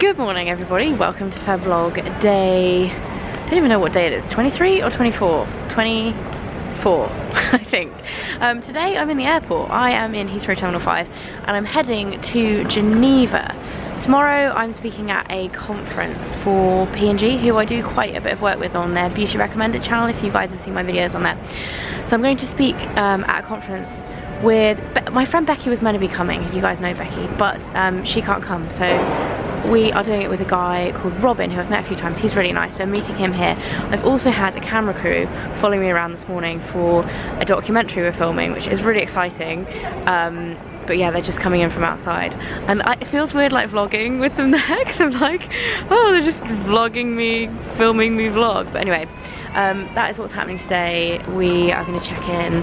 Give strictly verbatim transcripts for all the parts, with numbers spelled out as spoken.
Good morning everybody, welcome to Fablog day, I don't even know what day it is, twenty-three or twenty-four? twenty-four, I think. Um, today I'm in the airport, I am in Heathrow Terminal five and I'm heading to Geneva. Tomorrow I'm speaking at a conference for P and G, who I do quite a bit of work with on their Beauty Recommended channel, if you guys have seen my videos on that. So I'm going to speak um, at a conference with, Be my friend Becky was meant to be coming, you guys know Becky, but um, she can't come, so we are doing it with a guy called Robin, who I've met a few times. He's really nice, so I'm meeting him here. I've also had a camera crew following me around this morning for a documentary we're filming, which is really exciting. Um, but yeah, they're just coming in from outside. And I, it feels weird like vlogging with them there, because I'm like, oh, they're just vlogging me, filming me vlog. But anyway, um, that is what's happening today. We are gonna check in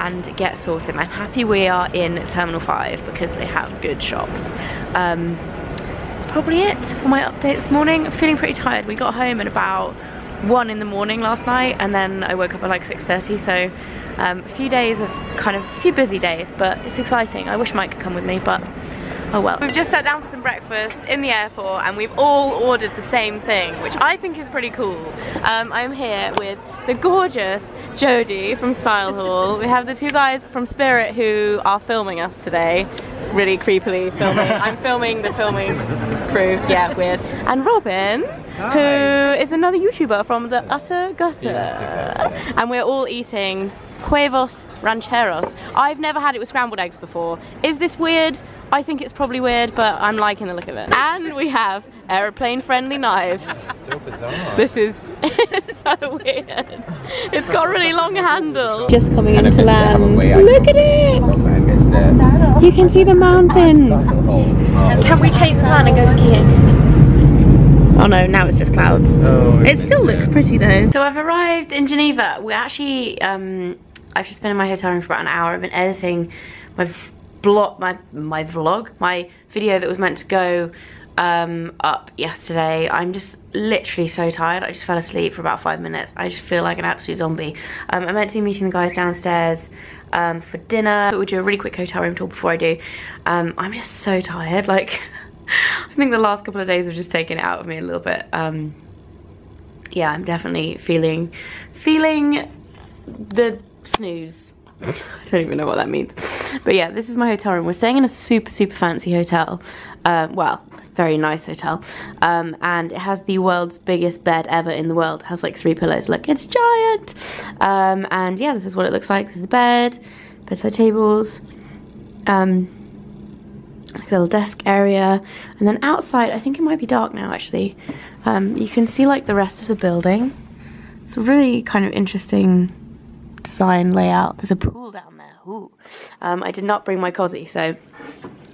and get sorted. I'm happy we are in Terminal five because they have good shops. Um, Probably it for my update this morning. I'm feeling pretty tired. We got home at about one in the morning last night and then I woke up at like six thirty, so um, a few days of kind of a few busy days, but it's exciting. I wish Mike could come with me, but oh well. We've just sat down for some breakfast in the airport and we've all ordered the same thing, which I think is pretty cool. Um, I'm here with the gorgeous Jodie from StyleHaul. We have the two guys from Spirit who are filming us today. Really creepily filming. I'm filming the filming crew. Yeah, weird. And Robin, hi, who is another YouTuber from the Utter Gutter. Yeah, Utter Gutter. And we're all eating Cuevos Rancheros. I've never had it with scrambled eggs before. Is this weird? I think it's probably weird, but I'm liking the look of it. And we have aeroplane-friendly knives. So bizarre. This is so weird. It's got a really long handle. Just coming into land. Look at it! You can see the mountains. Can we change the plan and go skiing? Oh no, now it's just clouds. Oh, it still looks pretty though. So I've arrived in Geneva. We actually, um, I've just been in my hotel room for about an hour. I've been editing my vlog, my, my vlog, my video that was meant to go um, up yesterday. I'm just literally so tired. I just fell asleep for about five minutes. I just feel like an absolute zombie. Um, I'm meant to be meeting the guys downstairs Um, for dinner. But we'll do a really quick hotel room tour before I do. Um, I'm just so tired, like I think the last couple of days have just taken it out of me a little bit. Um, yeah, I'm definitely feeling, feeling the snooze. I don't even know what that means. But yeah, this is my hotel room. We're staying in a super, super fancy hotel. Um, well, very nice hotel. Um, and it has the world's biggest bed ever in the world. It has like three pillows. Look, it's giant. Um, and yeah, this is what it looks like. This is the bed, bedside tables, um, like a little desk area. And then outside, I think it might be dark now actually. Um, you can see like the rest of the building. It's a really kind of interesting design layout. There's a pool down there. Ooh. Um, I did not bring my cozy, so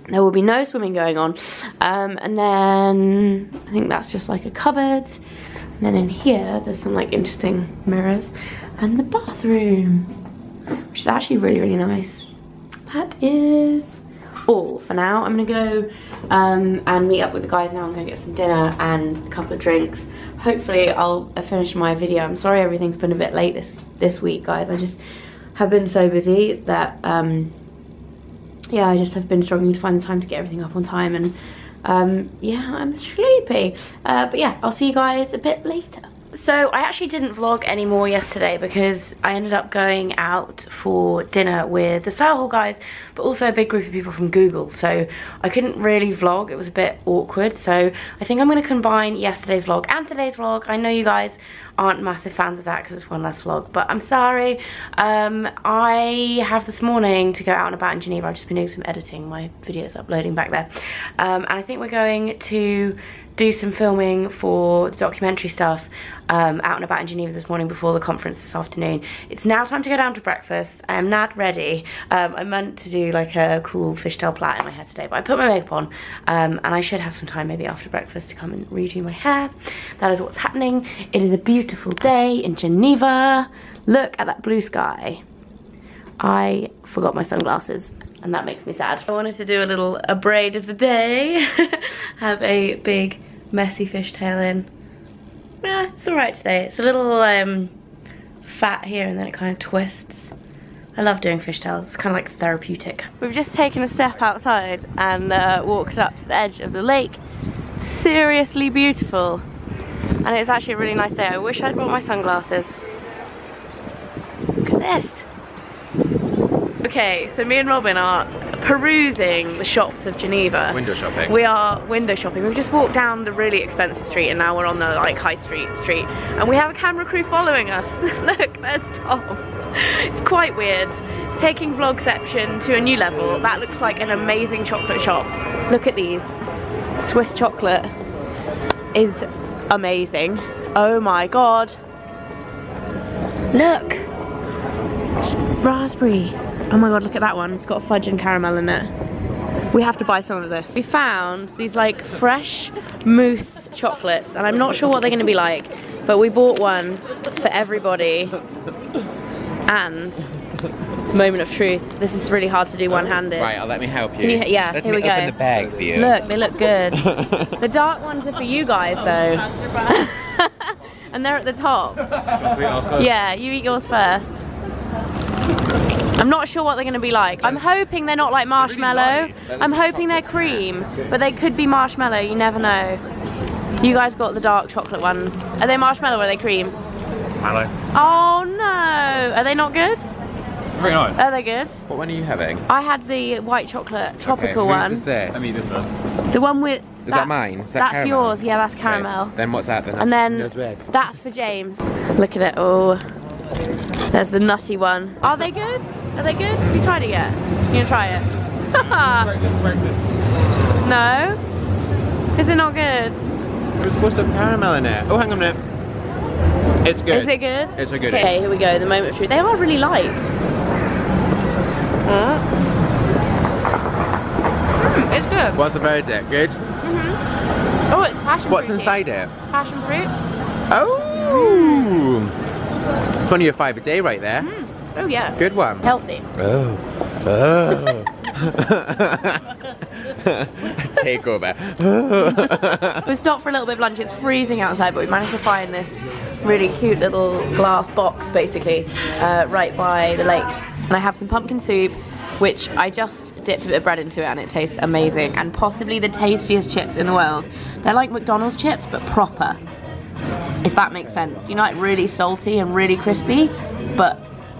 there will be no swimming going on. Um, and then I think that's just like a cupboard. And then in here, there's some like interesting mirrors and the bathroom, which is actually really, really nice. That is all for now. I'm gonna go um, and meet up with the guys now. I'm gonna get some dinner and a couple of drinks. Hopefully I'll finish my video. I'm sorry everything's been a bit late this this week, guys. I just have been so busy that um, yeah, I just have been struggling to find the time to get everything up on time, and um, yeah, I'm sleepy. Uh, but yeah, I'll see you guys a bit later. So I actually didn't vlog anymore yesterday because I ended up going out for dinner with the StyleHaul guys, but also a big group of people from Google, so I couldn't really vlog. It was a bit awkward, so I think I'm going to combine yesterday's vlog and today's vlog. I know you guys aren't massive fans of that because it's one less vlog, but I'm sorry. Um, I have this morning to go out and about in Geneva. I've just been doing some editing. My video is uploading back there. Um, and I think we're going to do some filming for the documentary stuff um, out and about in Geneva this morning before the conference this afternoon. It's now time to go down to breakfast. I am not ready. Um, I meant to do like a cool fishtail plait in my hair today, but I put my makeup on um, and I should have some time maybe after breakfast to come and redo my hair. That is what's happening. It is a beautiful day in Geneva. Look at that blue sky. I forgot my sunglasses, and that makes me sad. I wanted to do a little a braid of the day. Have a big messy fishtail in. Yeah, it's alright today. It's a little um, fat here and then it kind of twists. I love doing fish towels, it's kind of like therapeutic. We've just taken a step outside and uh, walked up to the edge of the lake. Seriously beautiful. And it's actually a really nice day. I wish I'd brought my sunglasses. Look at this. Okay, so me and Robin are perusing the shops of Geneva. Window shopping. We are window shopping. We've just walked down the really expensive street and now we're on the like high street street. And we have a camera crew following us. Look, there's Tom. It's quite weird. It's taking vlogception to a new level. That looks like an amazing chocolate shop. Look at these. Swiss chocolate is amazing. Oh my god. Look! It's raspberry. Oh my god, look at that one. It's got fudge and caramel in it. We have to buy some of this. We found these like fresh mousse chocolates and I'm not sure what they're going to be like, but we bought one for everybody. And moment of truth, this is really hard to do one-handed. Right, I'll let me help you. you yeah, let here we go. Open the bag for you. Look, they look good. The dark ones are for you guys though. And they're at the top. Yeah, you eat yours first. I'm not sure what they're going to be like. I'm hoping they're not like marshmallow. I'm hoping they're cream, but they could be marshmallow, you never know. You guys got the dark chocolate ones. Are they marshmallow or are they cream? Hello. Oh no! Are they not good? Very nice. Are they good? What one are you having? I had the white chocolate tropical okay, one. Is this? Let me this one. The one with. That, is that mine? Is that that's caramel? Yours. Yeah, that's caramel. Okay. Then what's that then? And then that's for James. Look at it. Oh, there's the nutty one. Are they good? Are they good? Have you tried it yet? You gonna try it? breakfast, breakfast. No. Is it not good? It was supposed to have caramel in it. Oh, hang on a minute. It's good. Is it good? It's a good Okay, eat. Here we go, the moment of truth. They are really light. Mm. Mm, it's good. What's the verdict? Good? Mm-hmm. Oh, it's passion fruit. What's fruity. Inside it? Passion fruit. Oh! It's one of your five a day right there. Mm. Oh yeah. Good one. Healthy. Oh. Oh. Take over. We stopped for a little bit of lunch. It's freezing outside, but we managed to find this really cute little glass box, basically, uh, right by the lake. And I have some pumpkin soup, which I just dipped a bit of bread into it, and it tastes amazing. And possibly the tastiest chips in the world. They're like McDonald's chips, but proper. If that makes sense. You know, like really salty and really crispy, but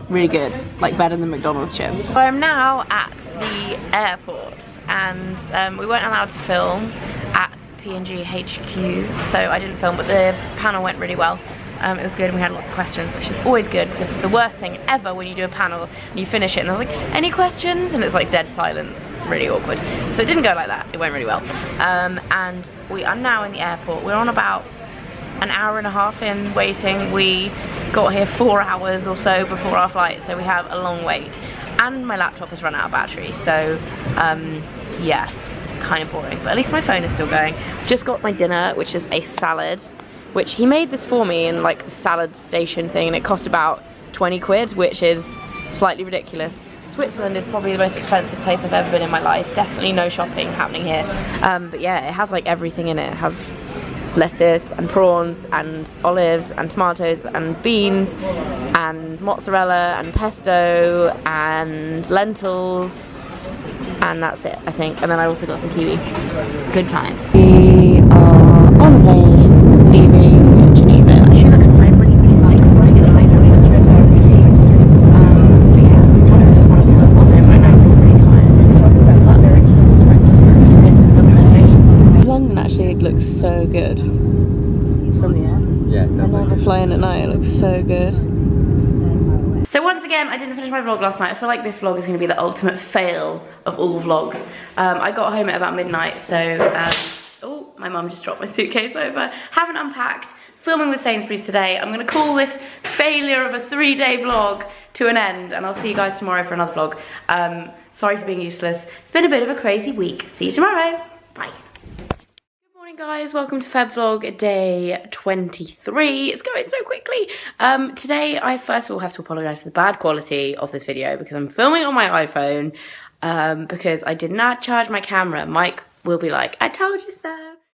really good. Like better than McDonald's chips. So I'm now at the airport. And um, we weren't allowed to film at P and G H Q, so I didn't film, but the panel went really well. Um, it was good and we had lots of questions, which is always good because it's the worst thing ever when you do a panel and you finish it and I was like, any questions? And it's like dead silence. It's really awkward. So it didn't go like that. It went really well. Um, and we are now in the airport. We're on about an hour and a half in waiting. We got here four hours or so before our flight, so we have a long wait. And my laptop has run out of battery, so um, yeah, kind of boring, but at least my phone is still going. Just got my dinner, which is a salad, which he made this for me in like the salad station thing, and it cost about twenty quid, which is slightly ridiculous. Switzerland is probably the most expensive place I've ever been in my life. Definitely no shopping happening here, um, but yeah, it has like everything in it. It has lettuce and prawns and olives and tomatoes and beans and mozzarella and pesto and lentils and that's it, I think. And then I also got some kiwi. Good times. We are on the way leaving Geneva. She looks pretty, really, really like the London actually looks so good. From the air? Yeah, it does. I love flying at night, it looks so good. So once again, I didn't finish my vlog last night. I feel like this vlog is going to be the ultimate fail of all vlogs. Um, I got home at about midnight, so... Um, oh, my mum just dropped my suitcase over. Haven't unpacked. Filming with Sainsbury's today. I'm going to call this failure of a three-day vlog to an end, and I'll see you guys tomorrow for another vlog. Um, sorry for being useless. It's been a bit of a crazy week. See you tomorrow. Bye. Good morning guys, welcome to Feb Vlog day twenty-three. It's going so quickly. Um, today I first of all have to apologise for the bad quality of this video because I'm filming on my iPhone um, because I did not charge my camera. Mike will be like, I told you so.